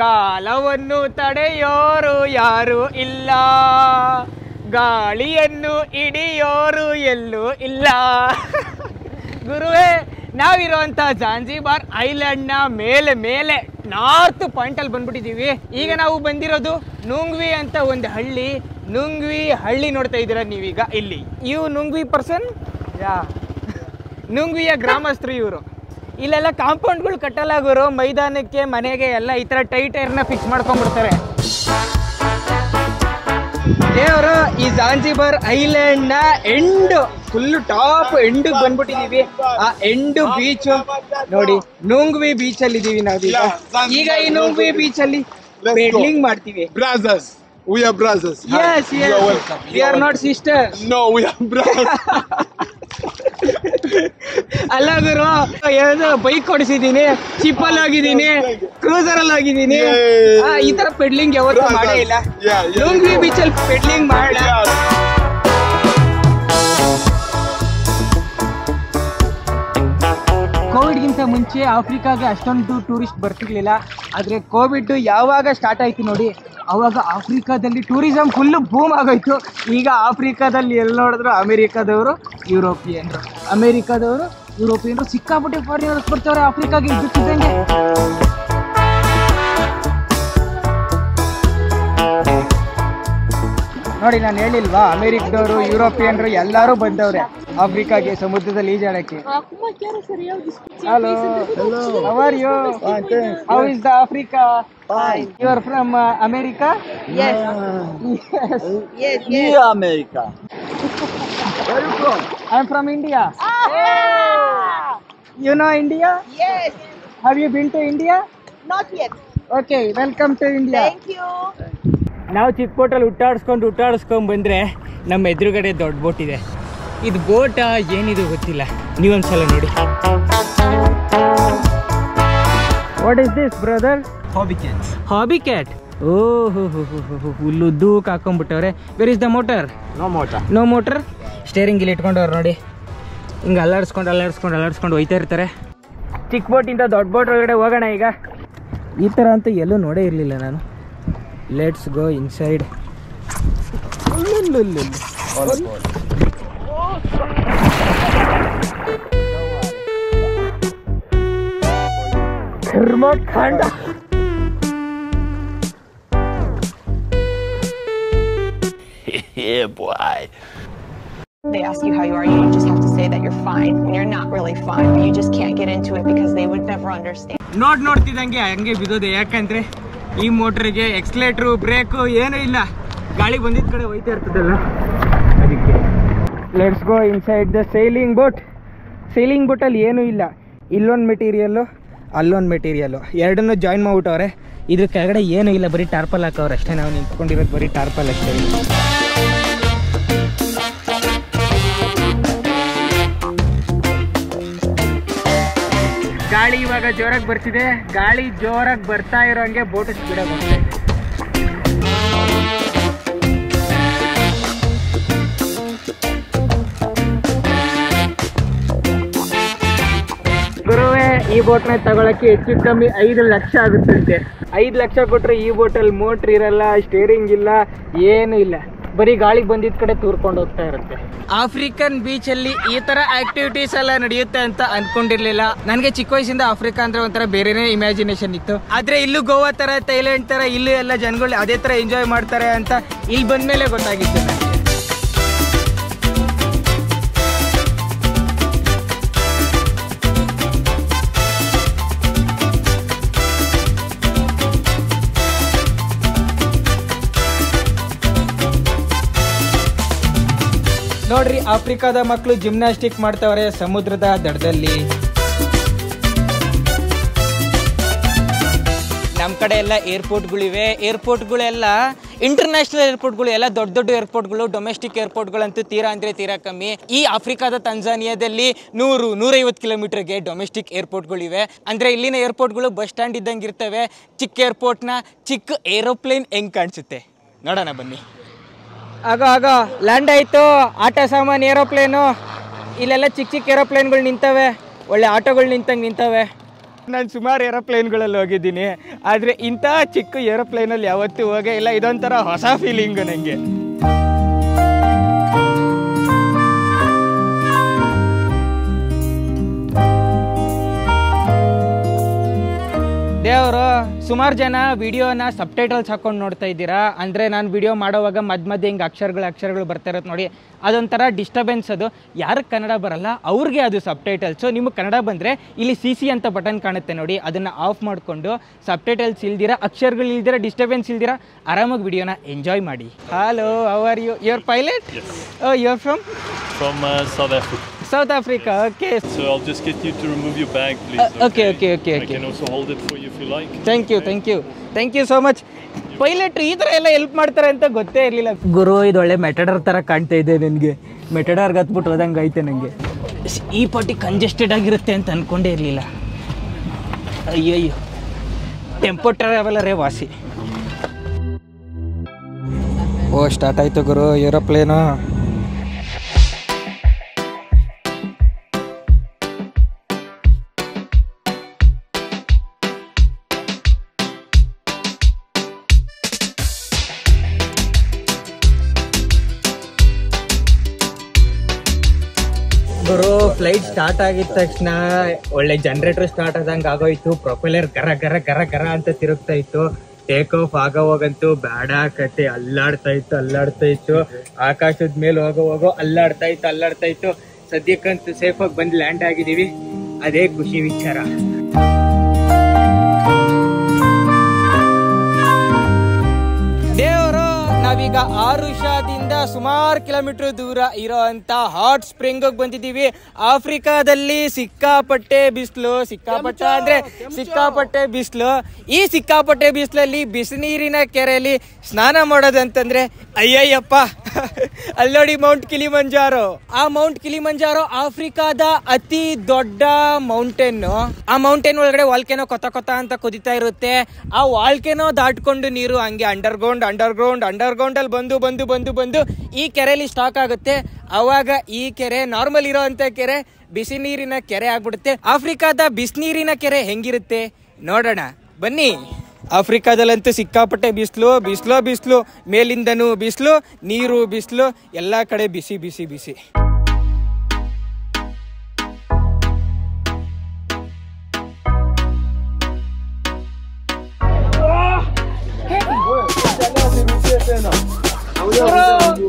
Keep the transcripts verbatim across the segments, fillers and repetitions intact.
ಕಾಲವನ್ನು ತಡೆಯೋರು ಯಾರೂ ಇಲ್ಲ, ಗಾಳಿಯನ್ನು ಹಿಡಿಯೋರು ಎಲ್ಲೂ ಇಲ್ಲ. ಗುರುವೇ, ನಾವಿರುವಂಥ ಜಾಂಜಿಬಾರ್ ಐಲ್ಯಾಂಡ್ನ ಮೇಲೆ ಮೇಲೆ ನಾರ್ತ್ ಪಾಯಿಂಟಲ್ಲಿ ಬಂದ್ಬಿಟ್ಟಿದ್ದೀವಿ. ಈಗ ನಾವು ಬಂದಿರೋದು ನುಂಗ್ವಿ ಅಂತ ಒಂದು ಹಳ್ಳಿ. ನುಂಗ್ವಿ ಹಳ್ಳಿ ನೋಡ್ತಾ ಇದ್ದೀರಾ ನೀವೀಗ ಇಲ್ಲಿ. ಇವು ನುಂಗ್ವಿ ಪರ್ಸನ್, ಯಾ ನುಂಗ್ವಿಯ ಗ್ರಾಮಸ್ಥರು ಇವರು. ಇಲ್ಲೆಲ್ಲ ಕಾಂಪೌಂಡ್ಗಳು ಕಟ್ಟಲ್ಲ ಗುರು, ಮೈದಾನಕ್ಕೆ ಮನೆಗೆ ಎಲ್ಲ ಈ ಥರ ಟೈಟ್ ಏರ್ನ ಫಿಕ್ಸ್ ಮಾಡ್ಕೊಂಡ್ಬಿಡ್ತಾರೆ. ದೇವರು ಈ ಜಾಂಜಿಬಾರ್ ಐಲ್ಯಾಂಡ್ನ ಎಂಡು ಫುಲ್ಲು ಟಾಪ್ ಎಂಡಿಗೆ ಬಂದ್ಬಿಟ್ಟಿದ್ದೀವಿ. ಆ ಎಂಡು ಬೀಚು ನೋಡಿ, ನುಂಗ್ವಿ ಬೀಚಲ್ಲಿ ಇದ್ದೀವಿ ನಾವೀಗ. ಈಗ ಈ ನುಂಗ್ವಿ ಬೀಚಲ್ಲಿ ಪೆಡ್ಲಿಂಗ್ ಮಾಡ್ತೀವಿ. ಬ್ರಾಸಸ್, we are brothers. Yes, yes. You are welcome. We are not sisters. No, we are brothers. ಅಲ್ಲ ಗುರು, ಏನೋ ಬೈಕ್ ಓಡಿಸಿದ್ದೀನಿ, ಚಿಪ್ಪಲ್ಲಿ ಹೋಗಿದ್ದೀನಿ, ಕ್ರೂಸರಲ್ಲಿ ಹೋಗಿದ್ದೀನಿ. ಈ ತರ ಪೆಡ್ಲಿಂಗ್ ಯಾವತ್ತೂ ಮಾಡೇ ಇಲ್ಲ. ಲುಂಗ್ವಿ ಬೀಚಲ್ಲಿ ಪೆಡ್ಲಿಂಗ್ ಮಾಡ. ಕೋವಿಡ್ಗಿಂತ ಮುಂಚೆ ಆಫ್ರಿಕಾಗೆ ಅಷ್ಟೊಂದು ಟೂರಿಸ್ಟ್ ಬರ್ತಿರ್ಲಿಲ್ಲ. ಆದರೆ ಕೋವಿಡ್ ಯಾವಾಗ ಸ್ಟಾರ್ಟ್ ಆಯಿತು ನೋಡಿ, ಆವಾಗ ಆಫ್ರಿಕಾದಲ್ಲಿ ಟೂರಿಸಮ್ ಫುಲ್ಲು ಬೂಮ್ ಆಗೋಯ್ತು. ಈಗ ಆಫ್ರಿಕಾದಲ್ಲಿ ಎಲ್ಲಿ ನೋಡಿದ್ರು ಅಮೇರಿಕಾದವರು, ಯುರೋಪಿಯನ್ರು, ಅಮೇರಿಕಾದವರು, ಯುರೋಪಿಯನ್ರು, ಸಿಕ್ಕಾಪಟ್ಟೆ ಫಾರಿನರ್ಸ್ ಬರ್ತಾರೆ ಆಫ್ರಿಕಾಗೆ ಇದ್ದಕ್ಕಿದ್ದಂಗೆ. ನೋಡಿ, ನಾನು ಹೇಳಿಲ್ವಾ, ಅಮೇರಿಕದವರು, ಯುರೋಪಿಯನ್ರು ಎಲ್ಲರೂ ಬಂದವ್ರೆ ಆಫ್ರಿಕಾಗೆ ಸಮುದ್ರದಲ್ಲಿ ಈಜಾಡಕ್ಕೆ. Hello, how are you? How is the Africa? Hi. You are from uh, America? Yes. Yes. Yes. Yes. New America. Where are you from? I'm from India. Ah! Yeah. You know India? Yes. Have you been to India? Not yet. Okay. Welcome to India. Thank you. ನಾವು ಚಿಕ್ಕ ಬೋಟಲ್ಲಿ ಉಟ್ಟಾಡಿಸ್ಕೊಂಡು ಉಟ್ಟಾಡಿಸ್ಕೊಂಡು ಬಂದರೆ ನಮ್ಮ ಎದುರುಗಡೆ ದೊಡ್ಡ boat ಇದೆ. ಇದು ಬೋಟ ಏನಿದು ಗೊತ್ತಿಲ್ಲ, ನೀವೊಂದ್ಸಲ ನೋಡಿ. What is this, brother? Hobby cat. Hobby cat. Oh, ಹುಲ್ಲು ದೂಕ್ ಹಾಕೊಂಡ್ಬಿಟ್ಟವ್ರೆ. Where is the motor? No motor. No motor. Steering ಇಲ್ಲಿ ಇಟ್ಕೊಂಡವ್ರು ನೋಡಿ, ಹಿಂಗೆ ಅಲ್ಲಾಡ್ಸ್ಕೊಂಡು ಅಲ್ಲಾಡ್ಸ್ಕೊಂಡು ಅಲ್ಲಾಡ್ಸ್ಕೊಂಡು ಹೋಯ್ತಾ ಇರ್ತಾರೆ. ಚಿಕ್ಕ ಬೋಟಿಂದ ದೊಡ್ಡ ಬೋಟ್ ಒಳಗಡೆ ಹೋಗೋಣ ಈಗ. ಈ ಥರ ಅಂತೂ ಎಲ್ಲೂ ನೋಡೇ ಇರಲಿಲ್ಲ ನಾನು. Let's go inside. ಧರ್ಮಕಾಂಡ. Yeah, boy. They ask you how you are, you just have to say that you're fine when you're not really fine, but you just can't get into it because they would never understand. Not ನೋಡ್ತಿದಂಗೆ ಹಂಗೆ ಬಿದ್ದೋದು. ಯಾಕಂದ್ರೆ ಈ ಮೋಟರ್ಗೆ accelerator, break ಏನೂ ಇಲ್ಲ, ಗಾಳಿ ಬಂದಿದ್ದ ಕಡೆ ಹೋಯ್ತಾ ಇರ್ತದಲ್ಲ ಅದಕ್ಕೆ. Let's go inside the sailing boat. Sailing ಬೋಟಲ್ಲಿ ಏನೂ ಇಲ್ಲ, ಇಲ್ಲೊಂದು ಮೆಟೀರಿಯಲ್ಲು ಅಲ್ಲೊಂದು ಮೆಟೀರಿಯಲ್ಲು ಎರಡನ್ನೂ ಜಾಯಿನ್ ಮಾಡಿಬಿಟ್ಟವ್ರೆ. ಇದ್ರ ಕೆಳಗಡೆ ಏನೂ ಇಲ್ಲ, ಬರೀ ಟಾರ್ಪಲ್ ಹಾಕವ್ರೆ ಅಷ್ಟೇ. ನಾವು ನಿಂತ್ಕೊಂಡಿರೋದು ಬರೀ ಟಾರ್ಪಲ್ ಅಷ್ಟೇ. ಗಾಳಿ ಇವಾಗ ಜೋರಾಗಿ ಬರ್ತಿದೆ. ಗಾಳಿ ಜೋರಾಗಿ ಬರ್ತಾ ಇರೋ ಹಂಗೆ ಬೋಟ್ ಸ್ಪೀಡ್ ಆಗುತ್ತೆ. ಗುರುವೇ, ಈ ಬೋಟ್ನ ತಗೊಳಕ್ಕೆ ಹೆಚ್ಚು ಕಮ್ಮಿ ಐದು ಲಕ್ಷ ಆಗುತ್ತಂತೆ. ಐದು ಲಕ್ಷ ಕೊಟ್ಟರೆ ಈ ಬೋಟಲ್ಲಿ ಮೋಟ್ರ್ ಇರಲ್ಲ, ಸ್ಟೇರಿಂಗ್ ಇಲ್ಲ, ಏನೂ ಇಲ್ಲ, ಬರೀ ಗಾಳಿ ಬಂದಿದ್ದ ಕಡೆ ತೂರ್ಕೊಂಡು ಹೋಗ್ತಾ ಇರುತ್ತೆ. ಆಫ್ರಿಕನ್ ಬೀಚ್ ಅಲ್ಲಿ ಈ ತರ ಆಕ್ಟಿವಿಟೀಸ್ ಎಲ್ಲ ನಡೆಯುತ್ತೆ ಅಂತ ಅನ್ಕೊಂಡಿರ್ಲಿಲ್ಲ. ನನಗೆ ಚಿಕ್ಕ ವಯಸ್ಸಿಂದ ಆಫ್ರಿಕಾ ಅಂದ್ರೆ ಒಂಥರ ಬೇರೆನೇ ಇಮ್ಯಾಜಿನೇಷನ್ ಇತ್ತು. ಆದ್ರೆ ಇಲ್ಲೂ ಗೋವಾ ತರ, ಥೈಲ್ಯಾಂಡ್ ತರ ಇಲ್ಲೂ ಎಲ್ಲ ಜನಗಳು ಅದೇ ತರ ಎಂಜಾಯ್ ಮಾಡ್ತಾರೆ ಅಂತ ಇಲ್ಲಿ ಬಂದ್ಮೇಲೆ ಗೊತ್ತಾಗಿತ್ತು ನನಗೆ. ನೋಡ್ರಿ, ಆಫ್ರಿಕಾದ ಮಕ್ಕಳು ಜಿಮ್ನಾಸ್ಟಿಕ್ ಮಾಡ್ತಾವ್ರೆ ಸಮುದ್ರದ ದಡದಲ್ಲಿ. ನಮ್ಮ ಕಡೆ ಎಲ್ಲ ಏರ್ಪೋರ್ಟ್ಗಳಿವೆ. ಏರ್ಪೋರ್ಟ್ಗಳೆಲ್ಲ ಇಂಟರ್ನ್ಯಾಷನಲ್ ಏರ್ಪೋರ್ಟ್ಗಳು, ಎಲ್ಲ ದೊಡ್ಡ ದೊಡ್ಡ ಏರ್ಪೋರ್ಟ್ಗಳು. ಡೊಮೆಸ್ಟಿಕ್ ಏರ್ಪೋರ್ಟ್ಗಳಂತೂ ತೀರಾ ಅಂದರೆ ತೀರಾ ಕಮ್ಮಿ. ಈ ಆಫ್ರಿಕಾದ ತಾಂಜಾನಿಯಾದಲ್ಲಿ ನೂರು ನೂರೈವತ್ತು ಕಿಲೋಮೀಟರ್ಗೆ ಡೊಮೆಸ್ಟಿಕ್ ಏರ್ಪೋರ್ಟ್ಗಳಿವೆ. ಅಂದರೆ ಇಲ್ಲಿನ ಏರ್ಪೋರ್ಟ್ಗಳು ಬಸ್ ಸ್ಟ್ಯಾಂಡ್ ಇದ್ದಂಗೆ ಇರ್ತವೆ. ಚಿಕ್ಕ ಏರ್ಪೋರ್ಟ್ನ ಚಿಕ್ಕ ಏರೋಪ್ಲೇನ್ ಹೆಂಗೆ ಕಾಣಿಸುತ್ತೆ ನೋಡೋಣ ಬನ್ನಿ. ಆಗ ಆಗ ಲ್ಯಾಂಡ್ ಆಯಿತು ಆಟೋ ಸಾಮಾನು ಏರೋಪ್ಲೇನು. ಇಲ್ಲೆಲ್ಲ ಚಿಕ್ಕ ಚಿಕ್ಕ ಏರೋಪ್ಲೇನ್ಗಳು ನಿಂತವೆ, ಒಳ್ಳೆ ಆಟೋಗಳು ನಿಂತಂಗೆ ನಿಂತವೆ. ನಾನು ಸುಮಾರು ಏರೋಪ್ಲೇನ್ಗಳಲ್ಲಿ ಹೋಗಿದ್ದೀನಿ, ಆದರೆ ಇಂಥ ಚಿಕ್ಕ ಏರೋಪ್ಲೇನಲ್ಲಿ ಯಾವತ್ತೂ ಹೋಗೇ ಇಲ್ಲ. ಇದೊಂಥರ ಹೊಸ ಫೀಲಿಂಗು ನನಗೆ. ದೇವರು, ಸುಮಾರು ಜನ ವಿಡಿಯೋನ ಸಬ್ಟೈಟಲ್ಸ್ ಹಾಕೊಂಡು ನೋಡ್ತಾ ಇದ್ದೀರಾ. ಅಂದರೆ ನಾನು ವಿಡಿಯೋ ಮಾಡೋವಾಗ ಮಧ್ಯ ಮಧ್ಯೆ ಹಿಂಗೆ ಅಕ್ಷರಗಳು ಅಕ್ಷರಗಳು ಬರ್ತಾ ಇರೋದು ನೋಡಿ, ಅದೊಂಥರ ಡಿಸ್ಟರ್ಬೆನ್ಸ್. ಅದು ಯಾರಿಗೆ ಕನ್ನಡ ಬರಲ್ಲ ಅವ್ರಿಗೆ ಅದು ಸಬ್ಟೈಟಲ್ಸು. ನಿಮಗೆ ಕನ್ನಡ ಬಂದರೆ ಇಲ್ಲಿ ಸಿ ಸಿ ಅಂತ ಬಟನ್ ಕಾಣುತ್ತೆ ನೋಡಿ, ಅದನ್ನು ಆಫ್ ಮಾಡಿಕೊಂಡು ಸಬ್ಟೈಟಲ್ಸ್ ಇಲ್ದಿರ, ಅಕ್ಷರಗಳು ಇಲ್ದಿರ, ಡಿಸ್ಟರ್ಬೆನ್ಸ್ ಇಲ್ದಿರ ಆರಾಮಾಗಿ ವಿಡಿಯೋನ ಎಂಜಾಯ್ ಮಾಡಿ. Hello, how are you? Your pilot? You are from? From uh, South Africa. South Africa, okay. So I'll just get you to remove your bag, please. Uh, okay, okay, okay, okay. I can also hold it for you if you like. Thank you, okay. thank you, thank you so much. Pilot, ಈ ತರ ಎಲ್ಲ help ಮಾಡ್ತಾರೆ ಅಂತ ಗೊತ್ತೇ ಇರಲಿಲ್ಲ. ಗುರು, ಇದು ಒಳ್ಳೆ ಮೆಟಡರ್ ತರ ಕಾಣ್ತಾ ಇದೆ ನನಗೆ. ಮೆಟಡರ್ ಗತ್ಬಿಟ್ಟು ಹೋದಂಗೆ ಐತೆ ನನಗೆ. ಈ ಪಾರ್ಟಿ ಕಂಜೆಸ್ಟೆಡ್ ಆಗಿರುತ್ತೆ ಅಂತ ಅನ್ಕೊಂಡೇ ಇರಲಿಲ್ಲ. ಅಯ್ಯಯ್ಯೋ, ಟೆಂಪೋ ಟ್ರಾವೆಲರೇ ವಾಸಿ. ಓ, ಸ್ಟಾರ್ಟ್ ಆಯ್ತು ಗುರು ಏರೋಪ್ಲೇನು. ಗುರು, ಫ್ಲೈಟ್ ಸ್ಟಾರ್ಟ್ ಆಗಿದ ತಕ್ಷಣ ಒಳ್ಳೆ ಜನರೇಟರ್ ಸ್ಟಾರ್ಟ್ ಆದಂಗೆ ಆಗೋಯ್ತು. ಪ್ರೊಪೆಲ್ಲರ್ ಗರ ಗರ ಗರ ಗರ ಅಂತ ತಿರುಗ್ತಾ ಇತ್ತು. ಟೇಕ್ ಆಫ್ ಆಗೋವಾಗಂತೂ ಬೇಡ ಕತೆ ಅಲ್ಲಾಡ್ತಾ ಇತ್ತು ಅಲ್ಲಾಡ್ತಾ ಇತ್ತು ಆಕಾಶದ ಮೇಲೆ ಹೋಗೋವಾಗ ಅಲ್ಲಾಡ್ತಾ ಇತ್ತು ಅಲ್ಲಾಡ್ತಾ ಇತ್ತು ಸದ್ಯಕ್ಕಂತೂ ಸೇಫ್ ಆಗಿ ಬಂದು ಲ್ಯಾಂಡ್ ಆಗಿದ್ದೀವಿ. ಅದೇ ಖುಷಿ ವಿಚಾರ. ನಾವೀಗ ಆರುಷಾದಿಂದ ಸುಮಾರು ಕಿಲೋಮೀಟರ್ ದೂರ ಇರೋ ಅಂತ ಹಾಟ್ ಸ್ಪ್ರಿಂಗ್ ಬಂದಿದ್ದೀವಿ. ಆಫ್ರಿಕಾದಲ್ಲಿ ಸಿಕ್ಕಾಪಟ್ಟೆ ಬಿಸಿಲು, ಸಿಕ್ಕಾಪಟ್ಟೆ ಅಂದ್ರೆ ಸಿಕ್ಕಾಪಟ್ಟೆ ಬಿಸಿಲು. ಈ ಸಿಕ್ಕಾಪಟ್ಟೆ ಬಿಸಿಲಲ್ಲಿ ಬಿಸಿನೀರಿನ ಕೆರೆಯಲ್ಲಿ ಸ್ನಾನ ಮಾಡೋದಂತಂದ್ರೆ ಅಯ್ಯಯ್ಯಪ್ಪ. ಅಲ್ಲಿ ನೋಡಿ ಮೌಂಟ್ ಕಿಲಿಮಂಜಾರೋ. ಆ ಮೌಂಟ್ ಕಿಲಿಮಂಜಾರೋ ಆಫ್ರಿಕಾದ ಅತಿ ದೊಡ್ಡ ಮೌಂಟೇನ್. ಆ ಮೌಂಟೇನ್ ಒಳಗಡೆ ವಾಲ್ಕೆನೋ ಕೊತ ಕೊತ ಅಂತ ಕುದಿತಾ ಇರುತ್ತೆ. ಆ ವಾಲ್ಕೆನೋ ದಾಟ್ಕೊಂಡು ನೀರು ಹಂಗೆ underground underground underground ಅಲ್ಲಿ ಬಂದು ಬಂದು ಬಂದು ಬಂದು ಈ ಕೆರೆಯಲ್ಲಿ ಸ್ಟಾಕ್ ಆಗುತ್ತೆ. ಅವಾಗ ಈ ಕೆರೆ ನಾರ್ಮಲ್ ಇರೋಂತ ಕೆರೆ ಬಿಸಿ ನೀರಿನ ಕೆರೆ ಆಗ್ಬಿಡುತ್ತೆ. ಆಫ್ರಿಕಾದ ಬಿಸಿನೀರಿನ ಕೆರೆ ಹೆಂಗಿರುತ್ತೆ ನೋಡೋಣ ಬನ್ನಿ. ಆಫ್ರಿಕಾದಲ್ಲಂತೂ ಸಿಕ್ಕಾಪಟ್ಟೆ ಬಿಸಿಲು, ಬಿಸಿಲು ಬಿಸಿಲು ಮೇಲಿಂದನೂ ಬಿಸಿಲು, ನೀರು ಬಿಸಿಲು, ಎಲ್ಲ ಕಡೆ ಬಿಸಿ ಬಿಸಿ ಬಿಸಿ.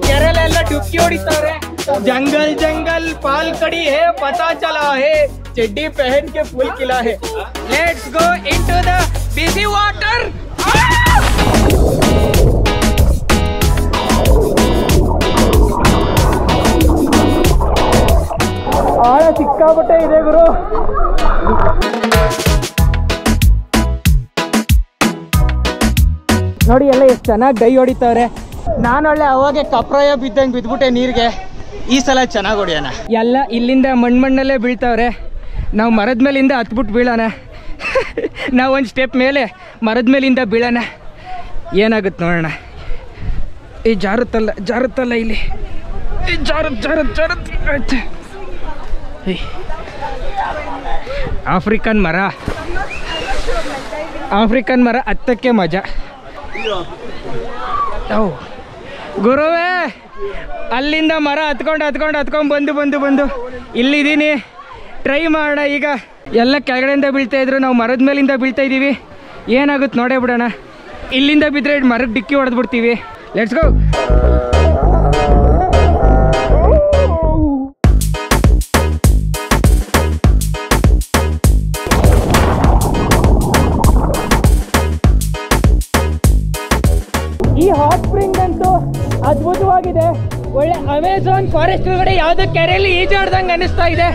ಕೆರೆಲೆಲ್ಲ ಡುಕ್ಕಿ ಹೊಡಿತಾರೆ. ಜಂಗಲ್ ಜಂಗಲ್ ಪಾಲ್ ಕಡಿ ಹೇ ಪತಾ ಚಲಾ ಹೇ ಚಡ್ಡಿ ಪಹನ್ ಕೆ ಫುಲ್ ಕಿಲಾ ಹೇ. Let's go into the ಬಿಸಿ ವಾಟರ್. ಆಳ ಸಿಕ್ಕಾಪಟ್ಟೆ ಇದೆ ಗುರು. ನೋಡಿ ಎಲ್ಲ ಎಷ್ಟು ಚೆನ್ನಾಗಿ ಡೈ ಹೊಡಿತಾವ್ರೆ. ನಾನೊಳ್ಳೆ ಅವಾಗೆ ಕಪ್ರಾಯ ಬಿದ್ದಂಗೆ ಬಿದ್ಬಿಟ್ಟೆ ನೀರಿಗೆ. ಈ ಸಲ ಚೆನ್ನಾಗಿ ಹೊಡಿಯೋಣ. ಎಲ್ಲ ಇಲ್ಲಿಂದ ಮಣ್ಣು ಮಣ್ಣಲ್ಲೇ ಬೀಳ್ತಾವ್ರೆ. ನಾವು ಮರದ ಮೇಲಿಂದ ಹತ್ಬಿಟ್ಟು ಬೀಳೋಣ. ನಾವೊಂದು ಸ್ಟೆಪ್ ಮೇಲೆ ಮರದ ಮೇಲಿಂದ ಬೀಳೋಣ, ಏನಾಗುತ್ತೆ ನೋಡೋಣ. ಈ ಜಾರುತ್ತಲ್ಲ ಜಾರುತ್ತಲ್ಲ ಇಲ್ಲಿ ಜಾರತ್ ಜಾರತ್ ಜಾರತ್. ಆಫ್ರಿಕನ್ ಮರ, ಆಫ್ರಿಕನ್ ಮರ ಹತ್ತಕ್ಕೆ ಮಜಾ. ಗುರುವೇ, ಅಲ್ಲಿಂದ ಮರ ಹತ್ಕೊಂಡು ಹತ್ಕೊಂಡು ಹತ್ಕೊಂಡು ಬಂದು ಬಂದು ಬಂದು ಇಲ್ಲಿದ್ದೀನಿ. ಟ್ರೈ ಮಾಡೋಣ ಈಗ. ಎಲ್ಲ ಕೆಳಗಡೆಯಿಂದ ಬೀಳ್ತಾ ಇದ್ರು, ನಾವು ಮರದ ಮೇಲಿಂದ ಬೀಳ್ತಾ ಇದ್ದೀವಿ. ಏನಾಗುತ್ತೆ ನೋಡೇ ಬಿಡೋಣ. ಇಲ್ಲಿಂದ ಬಿದ್ದರೆ ಮರಕ್ಕೆ ಡಿಕ್ಕಿ ಹೊಡೆದ್ಬಿಡ್ತೀವಿ. Let's go. ಈ ಹಾಟ್ ಸ್ಪ್ರಿಂಗ್ ಅಂತೂ ಅದ್ಭುತವಾಗಿದೆ. ಒಳ್ಳೆ ಅಮೆಜಾನ್ ಫಾರೆಸ್ಟ್ ಒಳಗಡೆ ಯಾವುದೋ ಕೆರೆಯಲ್ಲಿ ಈಜಾಡ್ದಂಗೆ ಅನಿಸ್ತಾ ಇದೆ.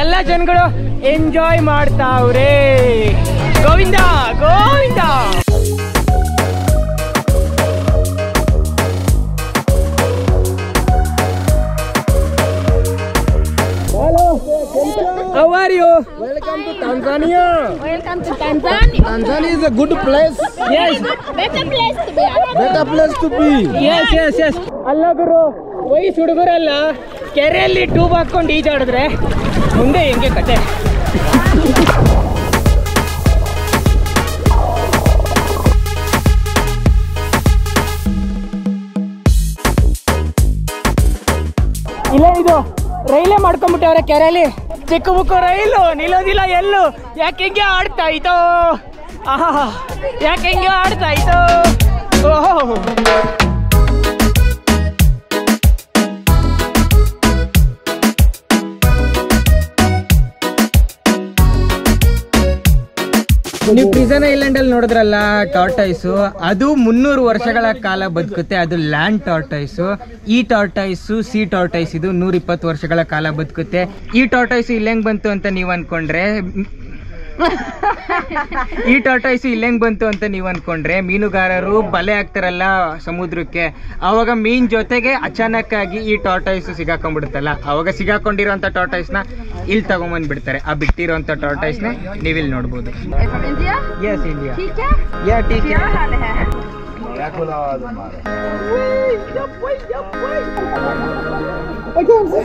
ಎಲ್ಲ ಜನಗಳು ಎಂಜಾಯ್ ಮಾಡ್ತಾವ್ರೆ. Govinda Govinda. How are you? Welcome to Tanzania. Welcome to Tanzania. Tanzania is a good place. Yes. Better place to be. Better place to be. Yes, yes, yes. Alla guru, oi suduguralla kerelli tube hakkondu eejadidre munde henge kate. Kerala. You prison island al nodralla tortoise adu three hundred varshagala kala badukutte adu land tortoise ee tortoise sea tortoise idu one hundred twenty varshagala kala badukutte ee tortoise illeng bantu anta neevu ankondre ee tortoise illeng bantu anta neevu ankondre meenugararu bale aagtaralla samudrakke avaga meen jotege achaanakagi ee tortoise sigakonbidutalla avaga sigakondiranta tortoise na Il Tagoman Bitter, a big tear on the tortoise, they will not go there. India? Yes, India. Teacher? Yeah, teacher. I can't see.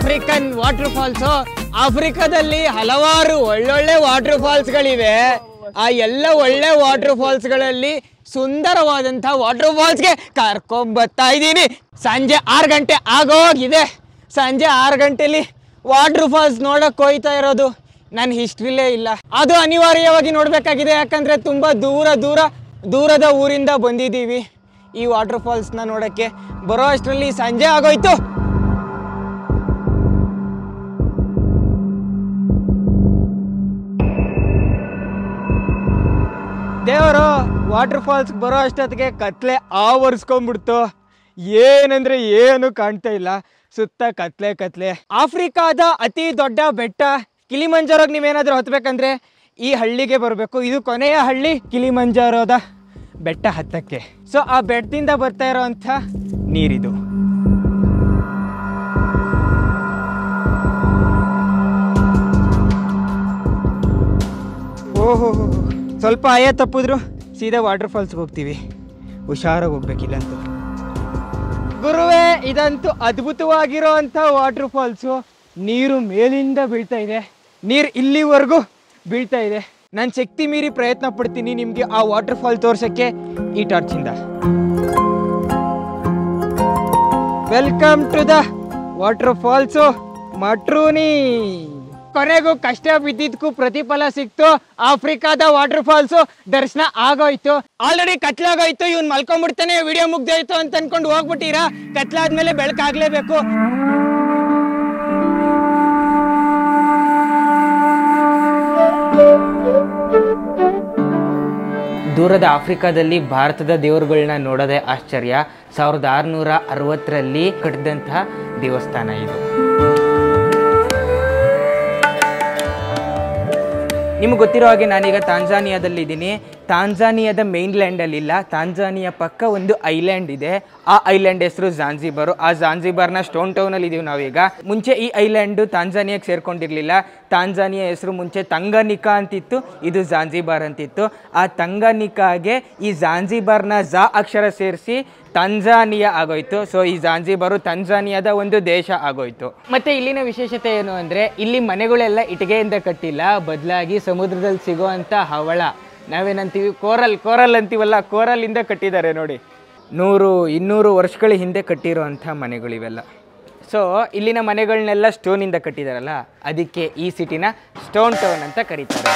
African waterfalls. Africa dalli halavaru ollolle waterfalls galive. Aa ella olle waterfalls galalli sundaravadanta waterfalls ge karkondu barta idini. Sanje six gante agogide. Sanje six ganteli waterfalls nodakke hoyta irodu nan history le illa. Adu anivaryavagi nodbekagide yakandre tumba doora doora doorada oorinda bandidivi. Ee waterfalls na nodakke baro ashtralli sanje agoytu. ದೇವರೋ waterfalls ಬರೋ ಅಷ್ಟೊತ್ತಿಗೆ ಕತ್ಲೆ ಆವರಿಸ್ಕೊಂಡ್ಬಿಡ್ತು. ಏನಂದ್ರೆ ಏನು ಕಾಣ್ತಾ ಇಲ್ಲ, ಸುತ್ತ ಕತ್ಲೆ ಕತ್ಲೆ. ಆಫ್ರಿಕಾದ ಅತಿ ದೊಡ್ಡ ಬೆಟ್ಟ ಕಿಲಿಮಂಜಾರೋಗೆ ನೀವೇನಾದರೂ ಹತ್ತಬೇಕಂದ್ರೆ ಈ ಹಳ್ಳಿಗೆ ಬರಬೇಕು. ಇದು ಕೊನೆಯ ಹಳ್ಳಿ ಕಿಲಿಮಂಜಾರೋದ ಬೆಟ್ಟ ಹತ್ತಕ್ಕೆ. ಸೊ ಆ ಬೆಟ್ಟದಿಂದ ಬರ್ತಾ ಇರೋಂಥ ನೀರಿದು. ಓಹೋ, ಸ್ವಲ್ಪ ಆಯ ತಪ್ಪಿದ್ರು ಸೀದಾ ವಾಟರ್ಫಾಲ್ಸ್ಗೆ ಹೋಗ್ತೀವಿ. ಹುಷಾರಾಗಿ ಹೋಗ್ಬೇಕಿಲ್ಲ ಅಂತ ಗುರುವೇ. ಇದಂತೂ ಅದ್ಭುತವಾಗಿರೋವಂಥ ವಾಟರ್ಫಾಲ್ಸು. ನೀರು ಮೇಲಿಂದ ಬೀಳ್ತಾ ಇದೆ, ನೀರು ಇಲ್ಲಿವರೆಗೂ ಬೀಳ್ತಾ ಇದೆ. ನಾನು ಶಕ್ತಿ ಮೀರಿ ಪ್ರಯತ್ನ ಪಡ್ತೀನಿ ನಿಮಗೆ ಆ ವಾಟರ್ಫಾಲ್ ತೋರ್ಸೋಕ್ಕೆ ಈ ಟಾರ್ಚಿಂದ. ವೆಲ್ಕಮ್ ಟು ದ ವಾಟರ್ಫಾಲ್ಸು ಮಟ್ರೂನಿ. ಕೊನೆಗೂ ಕಷ್ಟ ಬಿದ್ದಿದ್ದಕ್ಕೂ ಪ್ರತಿಫಲ ಸಿಕ್ತು. ಆಫ್ರಿಕಾದ ವಾಟರ್ಫಾಲ್ಸು ದರ್ಶನ ಆಗೋಯ್ತು. ಆಲ್ರೆಡಿ ಕತ್ಲಾಗೋಯ್ತು, ಇವ್ನು ಮಲ್ಕೊಂಡ್ಬಿಡ್ತಾನೆ ವಿಡಿಯೋ ಮುಗ್ದೋಯ್ತು ಅಂತ ಅನ್ಕೊಂಡು ಹೋಗ್ಬಿಟ್ಟಿರಾ. ಕತ್ಲಾದ್ಮೇಲೆ ಬೆಳಕಾಗ್ಲೇಬೇಕು. ದೂರದ ಆಫ್ರಿಕಾದಲ್ಲಿ ಭಾರತದ ದೇವರುಗಳನ್ನ ನೋಡೋದೇ ಆಶ್ಚರ್ಯ. ಸಾವಿರದ ಆರುನೂರ ಅರವತ್ತರಲ್ಲಿ ಕಟ್ಟಿದಂತಹ ದೇವಸ್ಥಾನ ಇದು. ನಿಮಗೆ ಗೊತ್ತಿರೋ ಹಾಗೆ ನಾನೀಗ ತಾಂಜಾನಿಯಾದಲ್ಲಿದ್ದೀನಿ. ತಾಂಜಾನಿಯಾದ ಮೇನ್ಲ್ಯಾಂಡಲ್ಲಿಲ್ಲ, ತಾಂಜಾನಿಯಾ ಪಕ್ಕ ಒಂದು ಐಲ್ಯಾಂಡ್ ಇದೆ. ಆ ಐಲ್ಯಾಂಡ್ ಹೆಸರು ಝಾನ್ಜಿಬಾರು. ಆ ಝಾನ್ಜಿಬಾರ್ನ ಸ್ಟೋನ್ ಟೌನಲ್ಲಿದ್ದೀವಿ ನಾವೀಗ. ಮುಂಚೆ ಈ ಐಲ್ಯಾಂಡು ತಾಂಜಾನಿಯಾಗೆ ಸೇರ್ಕೊಂಡಿರಲಿಲ್ಲ. ತಾಂಜಾನಿಯಾ ಹೆಸರು ಮುಂಚೆ ತಂಗಾನಿಕಾ ಅಂತಿತ್ತು, ಇದು ಝಾನ್ಜಿಬಾರ್ ಅಂತಿತ್ತು. ಆ ತಂಗಾನಿಕಾಗೆ ಈ ಝಾನ್ಜಿಬಾರ್ನ ಝಾ ಅಕ್ಷರ ಸೇರಿಸಿ ತಾಂಜಾನಿಯಾ ಆಗೋಯ್ತು. ಸೊ ಈ ಝಾನ್ಜಿಬಾರು ತಾಂಜಾನಿಯಾದ ಒಂದು ದೇಶ ಆಗೋಯ್ತು. ಮತ್ತೆ ಇಲ್ಲಿನ ವಿಶೇಷತೆ ಏನು ಅಂದರೆ ಇಲ್ಲಿ ಮನೆಗಳೆಲ್ಲ ಇಟ್ಟಿಗೆಯಿಂದ ಕಟ್ಟಿಲ್ಲ, ಬದಲಾಗಿ ಸಮುದ್ರದಲ್ಲಿ ಸಿಗೋವಂಥ ಹವಳ, ನಾವೇನಂತೀವಿ ಕೋರಲ್ ಕೋರಲ್ ಅಂತೀವಲ್ಲ, ಕೋರಲ್ಲಿಂದ ಕಟ್ಟಿದ್ದಾರೆ ನೋಡಿ. ನೂರು ಇನ್ನೂರು ವರ್ಷಗಳ ಹಿಂದೆ ಕಟ್ಟಿರೋವಂಥ ಮನೆಗಳಿವೆಲ್ಲ. ಸೊ ಇಲ್ಲಿನ ಮನೆಗಳನ್ನೆಲ್ಲ ಸ್ಟೋನಿಂದ ಕಟ್ಟಿದಾರಲ್ಲ, ಅದಕ್ಕೆ ಈ ಸಿಟಿನ ಸ್ಟೋನ್ ಟೌನ್ ಅಂತ ಕರೀತಾರೆ.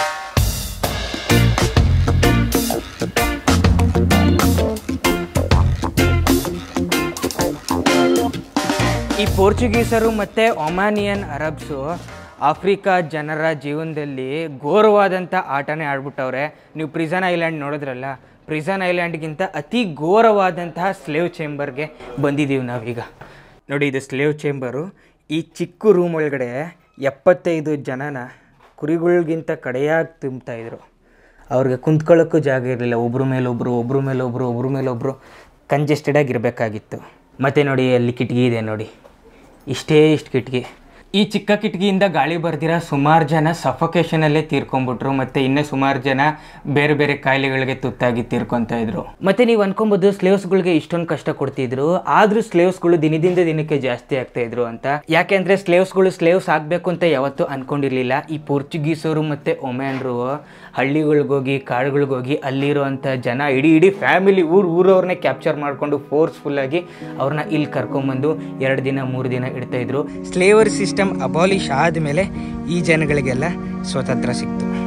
ಈ ಪೋರ್ಚುಗೀಸರು ಮತ್ತು ಒಮಾನಿಯನ್ ಅರಬ್ಸು ಆಫ್ರಿಕಾ ಜನರ ಜೀವನದಲ್ಲಿ ಘೋರವಾದಂಥ ಆಟನೇ ಆಡ್ಬಿಟ್ಟವ್ರೆ. ನೀವು ಪ್ರಿಸನ್ ಐಲ್ಯಾಂಡ್ ನೋಡಿದ್ರಲ್ಲ, ಪ್ರಿಸನ್ ಐಲ್ಯಾಂಡ್ಗಿಂತ ಅತಿ ಘೋರವಾದಂತಹ ಸ್ಲೇವ್ ಚೇಂಬರ್ಗೆ ಬಂದಿದ್ದೀವಿ ನಾವೀಗ. ನೋಡಿ, ಇದು ಸ್ಲೇವ್ ಚೇಂಬರು. ಈ ಚಿಕ್ಕ ರೂಮ್ ಒಳಗಡೆ ಎಪ್ಪತ್ತೈದು ಜನನ ಕುರಿಗಳಿಗಿಂತ ಕಡೆಯಾಗಿ ತುಂಬ್ತಾಯಿದ್ರು. ಅವ್ರಿಗೆ ಕುಂತ್ಕೊಳ್ಳೋಕ್ಕೂ ಜಾಗ ಇರಲಿಲ್ಲ. ಒಬ್ಬರ ಮೇಲೊಬ್ಬರು ಒಬ್ಬರ ಮೇಲೊಬ್ಬರು ಒಬ್ಬರ ಮೇಲೊಬ್ಬರು ಕಂಜೆಸ್ಟೆಡಾಗಿರಬೇಕಾಗಿತ್ತು. ಮತ್ತು ನೋಡಿ ಅಲ್ಲಿ ಕಿಟಕಿ ಇದೆ ನೋಡಿ, ಇಷ್ಟೇ ಇಷ್ಟು ಕಿಟಕಿ. ಈ ಚಿಕ್ಕ ಕಿಟಕಿಯಿಂದ ಗಾಳಿ ಬರ್ದಿರ ಸುಮಾರು ಜನ ಸಫೋಕೇಶನ್ ಅಲ್ಲೇ ತೀರ್ಕೊಂಡ್ಬಿಟ್ರು ಮತ್ತೆ ಇನ್ನೇ ಸುಮಾರು ಜನ ಬೇರೆ ಬೇರೆ ಕಾಯಿಲೆಗಳಿಗೆ ತುತ್ತಾಗಿ ತೀರ್ಕೊಂತಾ ಇದ್ರು. ಮತ್ತೆ ನೀವು ಅನ್ಕೊಂಬಹುದು ಸ್ಲೇವ್ಸ್ ಗಳಿಗೆ ಇಷ್ಟೊಂದು ಕಷ್ಟ ಕೊಡ್ತಿದ್ರು, ಆದ್ರೂ ಸ್ಲೇವ್ಸ್ ಗಳು ದಿನದಿಂದ ದಿನಕ್ಕೆ ಜಾಸ್ತಿ ಆಗ್ತಾ ಇದ್ರು ಅಂತ. ಯಾಕೆಂದ್ರೆ ಸ್ಲೇವ್ಸ್ ಗಳು ಸ್ಲೇವ್ಸ್ ಆಗ್ಬೇಕು ಅಂತ ಯಾವತ್ತೂ ಅನ್ಕೊಂಡಿರ್ಲಿಲ್ಲ. ಈ ಪೋರ್ಚುಗೀಸರು ಮತ್ತೆ ಒಮ್ಯಾನ್ರು ಹಳ್ಳಿಗಳಿಗೋಗಿ ಕಾಡುಗಳಿಗೋಗಿ ಅಲ್ಲಿರುವಂತ ಜನ ಇಡೀ ಇಡೀ ಫ್ಯಾಮಿಲಿ ಊರ್ ಊರವ್ರನ್ನೇ ಕ್ಯಾಪ್ಚರ್ ಮಾಡ್ಕೊಂಡು ಫೋರ್ಸ್ಫುಲ್ ಆಗಿ ಅವ್ರನ್ನ ಇಲ್ಲಿ ಕರ್ಕೊಂಡ್ಬಂದು ಎರಡು ದಿನ ಮೂರು ದಿನ ಇಡ್ತಾ ಇದ್ರು. ಸ್ಲೇವರ್ ಸಿಸ್ಟಮ್ ಅಬಾಲಿಶ್ ಆದಮೇಲೆ ಈ ಜನಗಳಿಗೆಲ್ಲ ಸ್ವತಂತ್ರ ಸಿಕ್ತು.